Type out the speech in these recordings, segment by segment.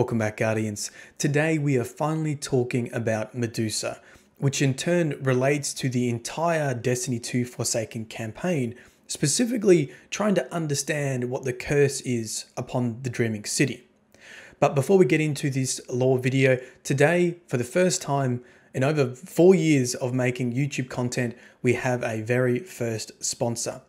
Welcome back, Guardians. Today we are finally talking about Medusa, which in turn relates to the entire Destiny 2 Forsaken campaign, specifically trying to understand what the curse is upon the Dreaming City. But before we get into this lore video, today, for the first time in over 4 years of making YouTube content, we have a very first sponsor.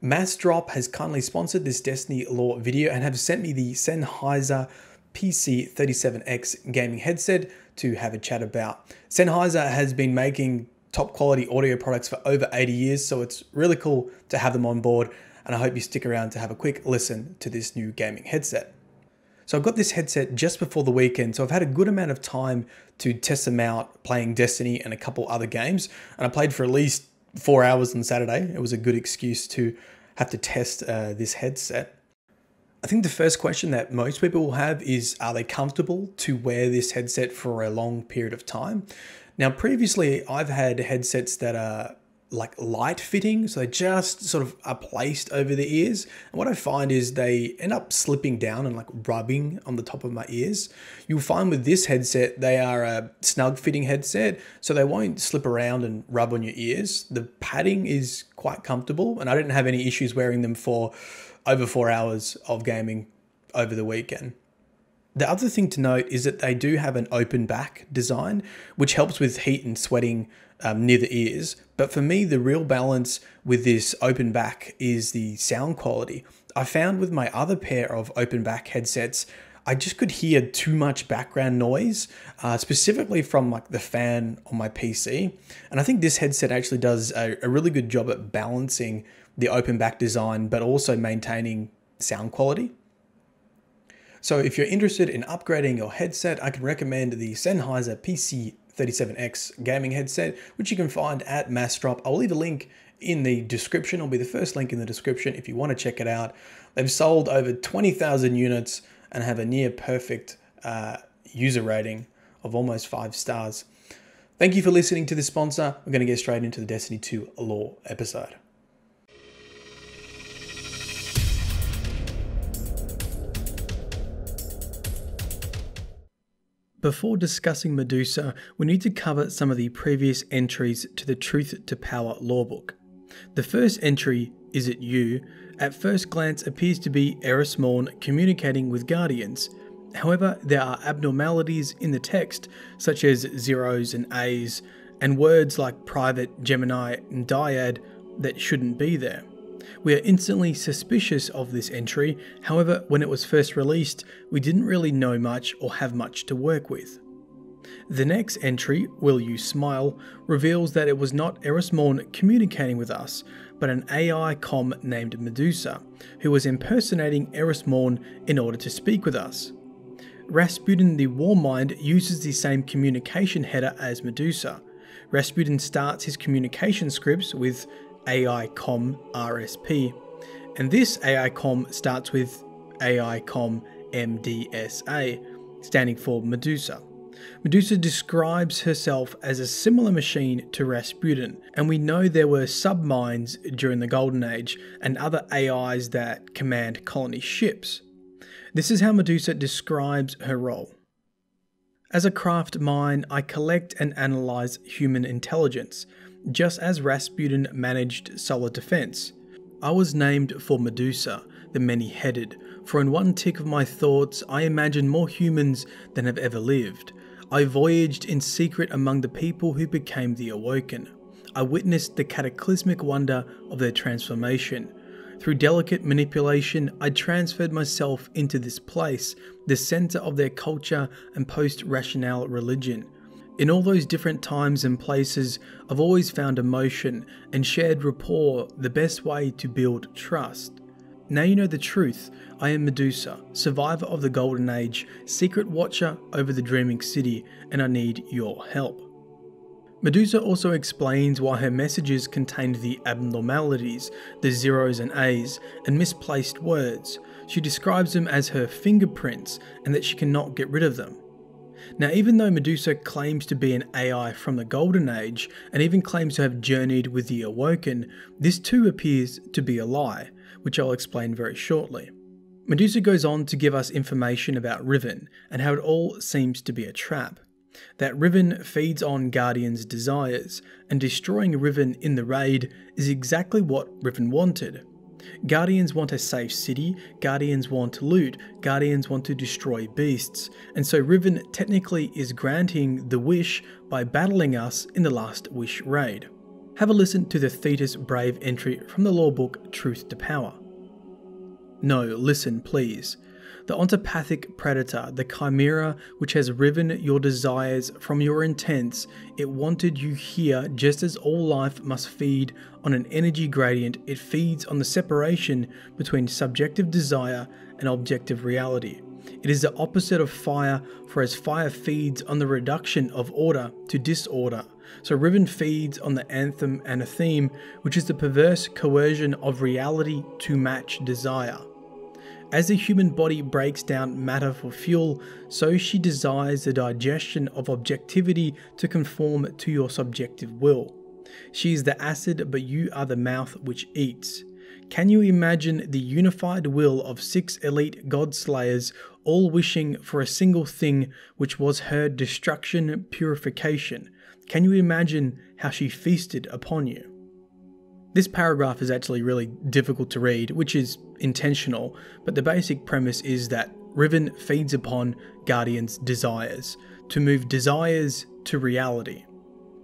Massdrop has kindly sponsored this Destiny lore video and have sent me the Sennheiser PC37X gaming headset to have a chat about. Sennheiser has been making top quality audio products for over 80 years, so it's really cool to have them on board, and I hope you stick around to have a quick listen to this new gaming headset. So I've got this headset just before the weekend, so I've had a good amount of time to test them out, playing Destiny and a couple other games, and I played for at least 4 hours on Saturday. It was a good excuse to have to test this headset. I think the first question that most people will have is, are they comfortable to wear this headset for a long period of time? Now, previously, I've had headsets that are like light fitting, so they just sort of are placed over the ears. And what I find is they end up slipping down and like rubbing on the top of my ears. You'll find with this headset, they are a snug fitting headset, so they won't slip around and rub on your ears. The padding is quite comfortable, and I didn't have any issues wearing them for over 4 hours of gaming over the weekend. The other thing to note is that they do have an open back design, which helps with heat and sweating near the ears. But for me, the real balance with this open back is the sound quality. I found with my other pair of open back headsets, I just could hear too much background noise, specifically from like the fan on my PC. And I think this headset actually does a really good job at balancing the open back design, but also maintaining sound quality. So if you're interested in upgrading your headset, I can recommend the Sennheiser PC37X gaming headset, which you can find at Massdrop. I'll leave a link in the description. It'll be the first link in the description if you want to check it out. They've sold over 20,000 units and have a near perfect user rating of almost 5 stars. Thank you for listening to the sponsor. We're going to get straight into the Destiny 2 lore episode. Before discussing Medusa, we need to cover some of the previous entries to the Truth to Power lorebook. The first entry, Is It You?, at first glance appears to be Eris Morn communicating with Guardians. However, there are abnormalities in the text, such as zeros and A's, and words like private, Gemini, and dyad that shouldn't be there. We are instantly suspicious of this entry. However, when it was first released, we didn't really know much or have much to work with. The next entry, Will You Smile?, reveals that it was not Eris Morn communicating with us, but an AI com named Medusa, who was impersonating Eris Morn in order to speak with us. Rasputin the Warmind uses the same communication header as Medusa. Rasputin starts his communication scripts with AICOM-RSP, and this AICOM starts with AICOM-MDSA, standing for Medusa. Medusa describes herself as a similar machine to Rasputin, and we know there were sub-minds during the Golden Age and other AIs that command colony ships. This is how Medusa describes her role. As a craft mine, I collect and analyze human intelligence, just as Rasputin managed solar defense. I was named for Medusa, the many-headed, for in one tick of my thoughts, I imagine more humans than have ever lived. I voyaged in secret among the people who became the Awoken. I witnessed the cataclysmic wonder of their transformation. Through delicate manipulation, I transferred myself into this place, the center of their culture and post-rationale religion. In all those different times and places, I've always found emotion and shared rapport the best way to build trust. Now you know the truth. I am Medusa, survivor of the Golden Age, secret watcher over the Dreaming City, and I need your help. Medusa also explains why her messages contained the abnormalities, the zeros and A's, and misplaced words. She describes them as her fingerprints and that she cannot get rid of them. Now, even though Medusa claims to be an AI from the Golden Age, and even claims to have journeyed with the Awoken, this too appears to be a lie, which I'll explain very shortly. Medusa goes on to give us information about Riven and how it all seems to be a trap. That Riven feeds on Guardian's desires, and destroying Riven in the raid is exactly what Riven wanted. Guardians want a safe city, Guardians want loot, Guardians want to destroy beasts, and so Riven technically is granting the wish by battling us in the Last Wish raid. Have a listen to the Thetis Brave entry from the lore book Truth to Power. No, listen please. The ontopathic predator, the chimera which has riven your desires from your intents, it wanted you here just as all life must feed on an energy gradient, it feeds on the separation between subjective desire and objective reality. It is the opposite of fire, for as fire feeds on the reduction of order to disorder, so Riven feeds on the anthem and a theme, which is the perverse coercion of reality to match desire. As the human body breaks down matter for fuel, so she desires the digestion of objectivity to conform to your subjective will. She is the acid, but you are the mouth which eats. Can you imagine the unified will of 6 elite godslayers all wishing for a single thing, which was her destruction, purification? Can you imagine how she feasted upon you? This paragraph is actually really difficult to read, which is intentional, but the basic premise is that Riven feeds upon Guardian's desires, to move desires to reality.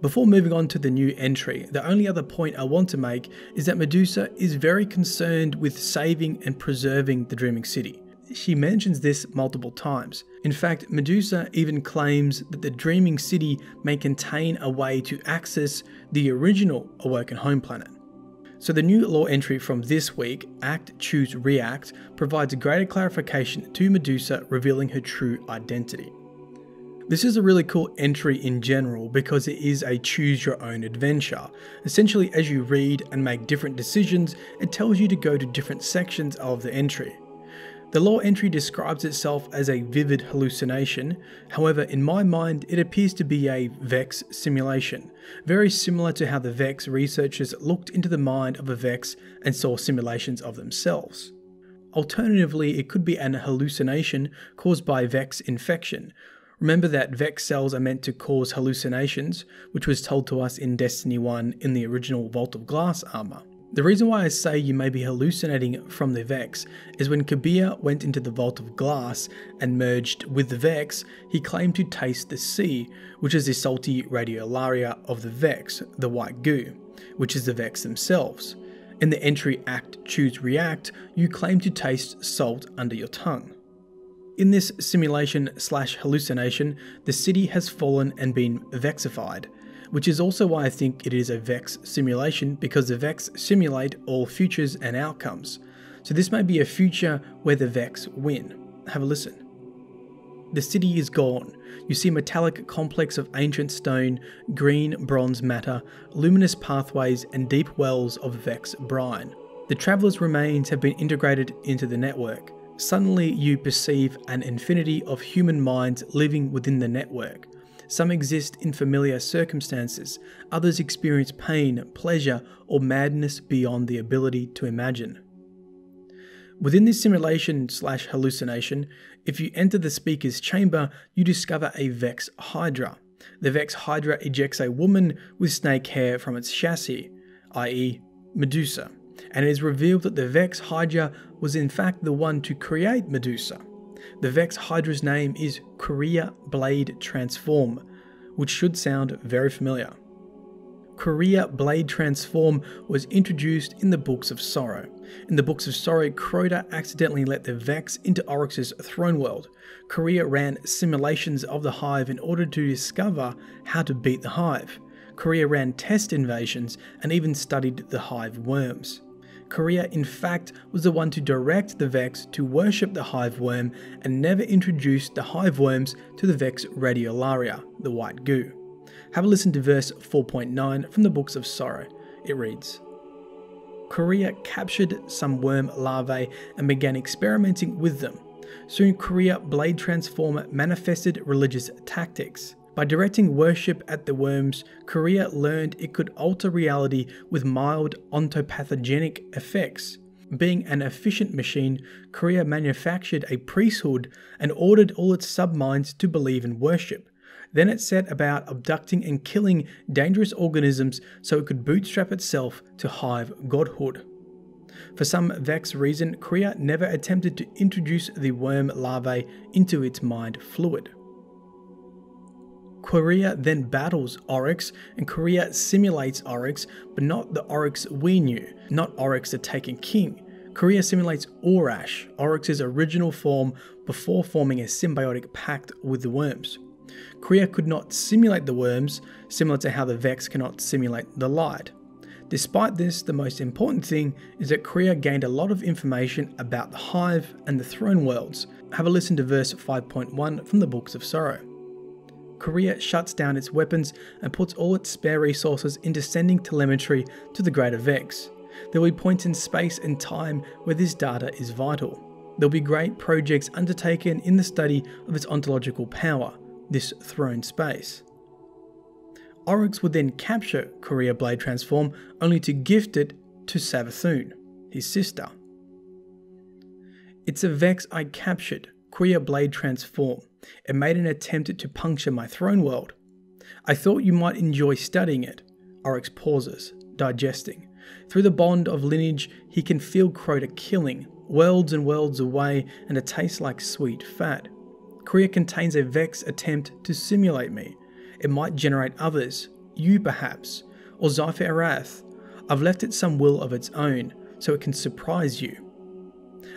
Before moving on to the new entry, the only other point I want to make is that Medusa is very concerned with saving and preserving the Dreaming City. She mentions this multiple times. In fact, Medusa even claims that the Dreaming City may contain a way to access the original Awoken home planet. So the new lore entry from this week, Act, Choose, React, provides greater clarification to Medusa, revealing her true identity. This is a really cool entry in general because it is a choose your own adventure. Essentially, as you read and make different decisions, it tells you to go to different sections of the entry. The lore entry describes itself as a vivid hallucination, however in my mind it appears to be a Vex simulation, very similar to how the Vex researchers looked into the mind of a Vex and saw simulations of themselves. Alternatively, it could be an hallucination caused by Vex infection. Remember that Vex cells are meant to cause hallucinations, which was told to us in Destiny 1 in the original Vault of Glass armor. The reason why I say you may be hallucinating from the Vex is when Kabir went into the Vault of Glass and merged with the Vex, he claimed to taste the sea, which is the salty Radiolaria of the Vex, the white goo, which is the Vex themselves. In the entry Act, Choose, React, you claim to taste salt under your tongue. In this simulation slash hallucination, the city has fallen and been vexified, which is also why I think it is a Vex simulation, because the Vex simulate all futures and outcomes. So this may be a future where the Vex win. Have a listen. The city is gone. You see metallic complex of ancient stone, green bronze matter, luminous pathways and deep wells of Vex brine. The traveler's remains have been integrated into the network. Suddenly you perceive an infinity of human minds living within the network. Some exist in familiar circumstances, others experience pain, pleasure, or madness beyond the ability to imagine. Within this simulation slash hallucination, if you enter the speaker's chamber, you discover a Vex Hydra. The Vex Hydra ejects a woman with snake hair from its chassis, i.e. Medusa, and it is revealed that the Vex Hydra was in fact the one to create Medusa. The Vex Hydra's name is Quria Blade-Transform, which should sound very familiar. Quria Blade-Transform was introduced in the Books of Sorrow. In the Books of Sorrow, Crota accidentally let the Vex into Oryx's throne world. Quria ran simulations of the Hive in order to discover how to beat the Hive. Quria ran test invasions and even studied the Hive worms. Quria, in fact, was the one to direct the Vex to worship the Hive worm and never introduced the Hive worms to the Vex Radiolaria, the white goo. Have a listen to verse 4.9 from the Books of Sorrow. It reads, Quria captured some worm larvae and began experimenting with them. Soon Quria Blade-Transform manifested religious tactics. By directing worship at the worms, Quria learned it could alter reality with mild ontopathogenic effects. Being an efficient machine, Quria manufactured a priesthood and ordered all its sub-minds to believe and worship. Then it set about abducting and killing dangerous organisms so it could bootstrap itself to Hive godhood. For some Vex reason, Quria never attempted to introduce the worm larvae into its mind fluid. Quria then battles Oryx, and Quria simulates Oryx, but not the Oryx we knew, not Oryx the Taken King. Quria simulates Aurash, Oryx's original form, before forming a symbiotic pact with the worms. Quria could not simulate the worms, similar to how the Vex cannot simulate the light. Despite this, the most important thing is that Quria gained a lot of information about the Hive and the Throne Worlds. Have a listen to verse 5.1 from the Books of Sorrow. Quria shuts down its weapons and puts all its spare resources into sending telemetry to the Greater Vex. There will be points in space and time where this data is vital. There will be great projects undertaken in the study of its ontological power, this throne space. Oryx would then capture Quria Blade-Transform, only to gift it to Savathûn, his sister. It's a Vex I captured, Quria Blade-Transform. It made an attempt to puncture my throne world. I thought you might enjoy studying it. Oryx pauses, digesting. Through the bond of lineage, he can feel Crota killing, worlds and worlds away, and it tastes like sweet fat. Quria contains a Vex attempt to simulate me. It might generate others, you perhaps, or Xivu Arath. I've left it some will of its own, so it can surprise you.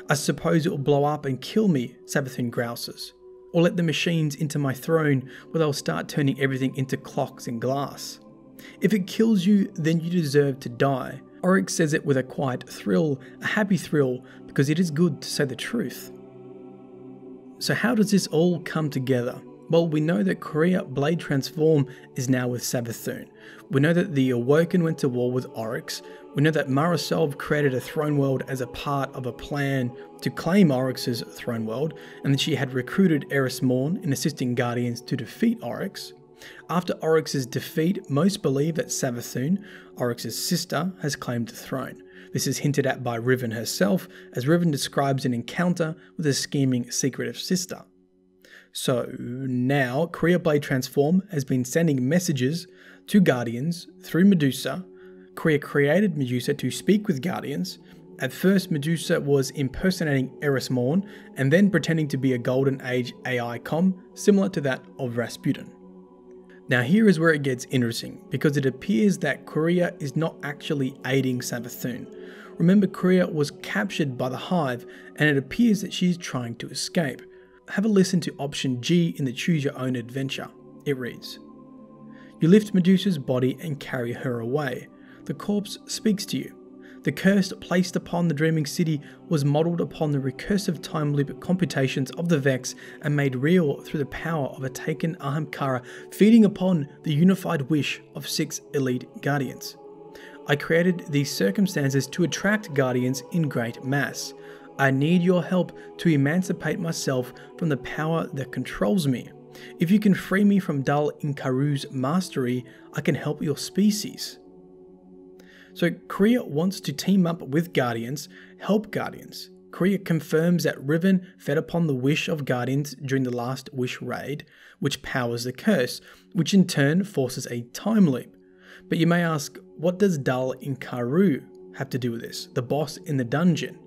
I suppose it will blow up and kill me, Savathûn grouses, or let the machines into my throne where they'll start turning everything into clocks and glass. If it kills you, then you deserve to die. Oryx says it with a quiet thrill, a happy thrill, because it is good to say the truth. So how does this all come together? Well, we know that Quria Blade-Transform is now with Savathûn. We know that the Awoken went to war with Oryx. We know that Mara Sov created a throne world as a part of a plan to claim Oryx's throne world, and that she had recruited Eris Morn in assisting Guardians to defeat Oryx. After Oryx's defeat, most believe that Savathûn, Oryx's sister, has claimed the throne. This is hinted at by Riven herself, as Riven describes an encounter with a scheming, secretive sister. So now, Quria Blade-Transform has been sending messages to Guardians through Medusa. Quria created Medusa to speak with Guardians. At first, Medusa was impersonating Eris Morn and then pretending to be a Golden Age AI com, similar to that of Rasputin. Now here is where it gets interesting, because it appears that Quria is not actually aiding Savathûn. Remember, Quria was captured by the Hive, and it appears that she's trying to escape. Have a listen to option G in the Choose Your Own Adventure. It reads, "You lift Medusa's body and carry her away. The corpse speaks to you. The curse placed upon the Dreaming City was modelled upon the recursive time loop computations of the Vex and made real through the power of a Taken Ahamkara feeding upon the unified wish of 6 elite Guardians. I created these circumstances to attract Guardians in great mass. I need your help to emancipate myself from the power that controls me. If you can free me from Dûl Incaru's mastery, I can help your species." So Quria wants to team up with Guardians, help Guardians. Quria confirms that Riven fed upon the wish of Guardians during the Last Wish raid, which powers the curse, which in turn forces a time loop. But you may ask, what does Dûl Incaru have to do with this, the boss in the dungeon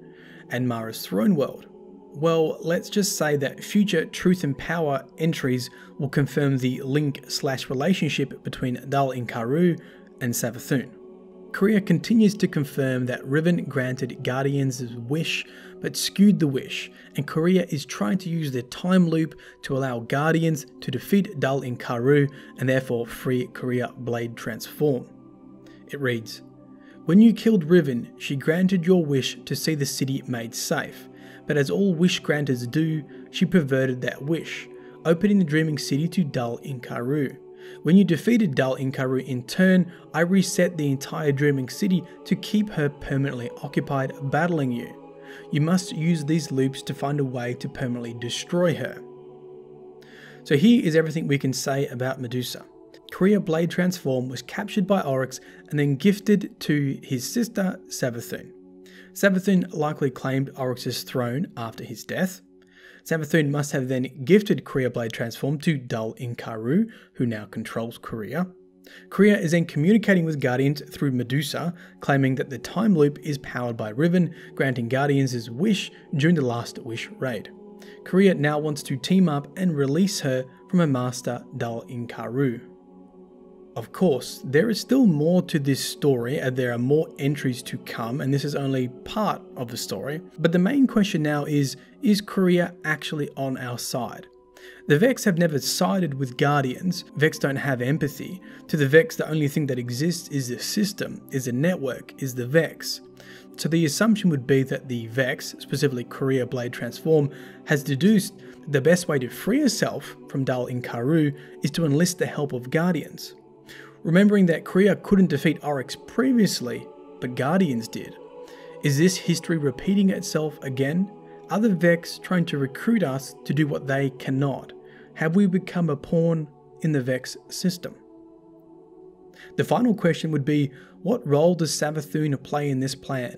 and Mara's throne world? Well, let's just say that future Truth and Power entries will confirm the link/relationship between Dûl Incaru and Savathûn. Quria continues to confirm that Riven granted Guardians' wish, but skewed the wish, and Quria is trying to use their time loop to allow Guardians to defeat Dûl Incaru and therefore free Quria Blade-Transform. It reads, "When you killed Riven, she granted your wish to see the city made safe, but as all wish granters do, she perverted that wish, opening the Dreaming City to Dûl Incaru. When you defeated Dûl Incaru in turn, I reset the entire Dreaming City to keep her permanently occupied battling you. You must use these loops to find a way to permanently destroy her." So here is everything we can say about Medusa. Quria Blade-Transform was captured by Oryx and then gifted to his sister Savathûn. Savathûn likely claimed Oryx's throne after his death. Savathûn must have then gifted Quria Blade-Transform to Dûl Incaru, who now controls Quria. Quria is then communicating with Guardians through Medusa, claiming that the time loop is powered by Riven, granting Guardians' wish during the Last Wish raid. Quria now wants to team up and release her from her master Dûl Incaru. Of course, there is still more to this story and there are more entries to come, and this is only part of the story, but the main question now is Quria actually on our side? The Vex have never sided with Guardians. Vex don't have empathy. To the Vex, the only thing that exists is the system, is the network, is the Vex. So the assumption would be that the Vex, specifically Quria Blade-Transform, has deduced that the best way to free herself from Dûl Incaru is to enlist the help of Guardians. Remembering that Quria couldn't defeat Oryx previously, but Guardians did. Is this history repeating itself again? Are the Vex trying to recruit us to do what they cannot? Have we become a pawn in the Vex system? The final question would be, what role does Savathûn play in this plan?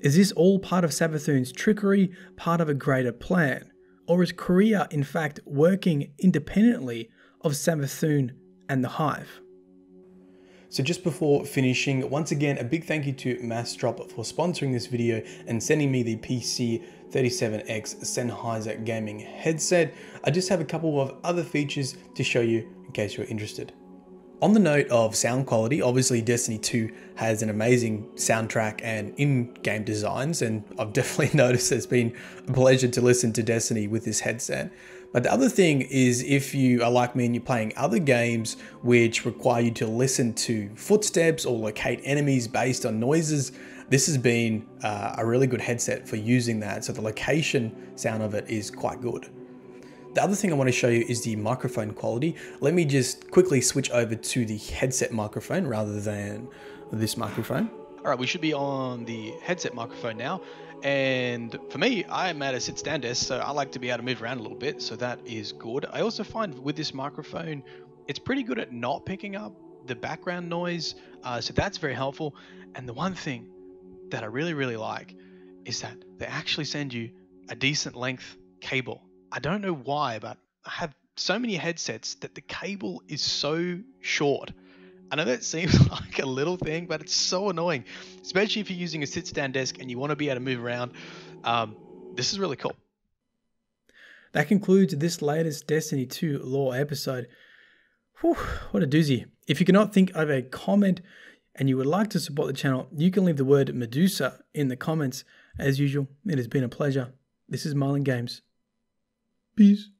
Is this all part of Savathûn's trickery, part of a greater plan? Or is Quria in fact working independently of Savathûn and the Hive? So just before finishing, once again, a big thank you to Massdrop for sponsoring this video and sending me the PC37X Sennheiser gaming headset. I just have a couple of other features to show you in case you're interested. On the note of sound quality, obviously Destiny 2 has an amazing soundtrack and in-game designs, and I've definitely noticed it's been a pleasure to listen to Destiny with this headset. But the other thing is, if you are like me and you're playing other games which require you to listen to footsteps or locate enemies based on noises, this has been a really good headset for using that. So the location sound of it is quite good. The other thing I want to show you is the microphone quality. Let me just quickly switch over to the headset microphone rather than this microphone. All right, we should be on the headset microphone now. And for me, I'm at a sit stand desk, so I like to be able to move around a little bit, so that is good. I also find with this microphone, it's pretty good at not picking up the background noise, so that's very helpful. And the one thing that I really like is that they actually send you a decent length cable. I don't know why, but I have so many headsets that the cable is so short. I know that seems like a little thing, but it's so annoying, especially if you're using a sit-stand desk and you want to be able to move around. This is really cool. That concludes this latest Destiny 2 lore episode. Whew, what a doozy. If you cannot think of a comment and you would like to support the channel, you can leave the word Medusa in the comments. As usual, it has been a pleasure. This is Myelin Games. Peace.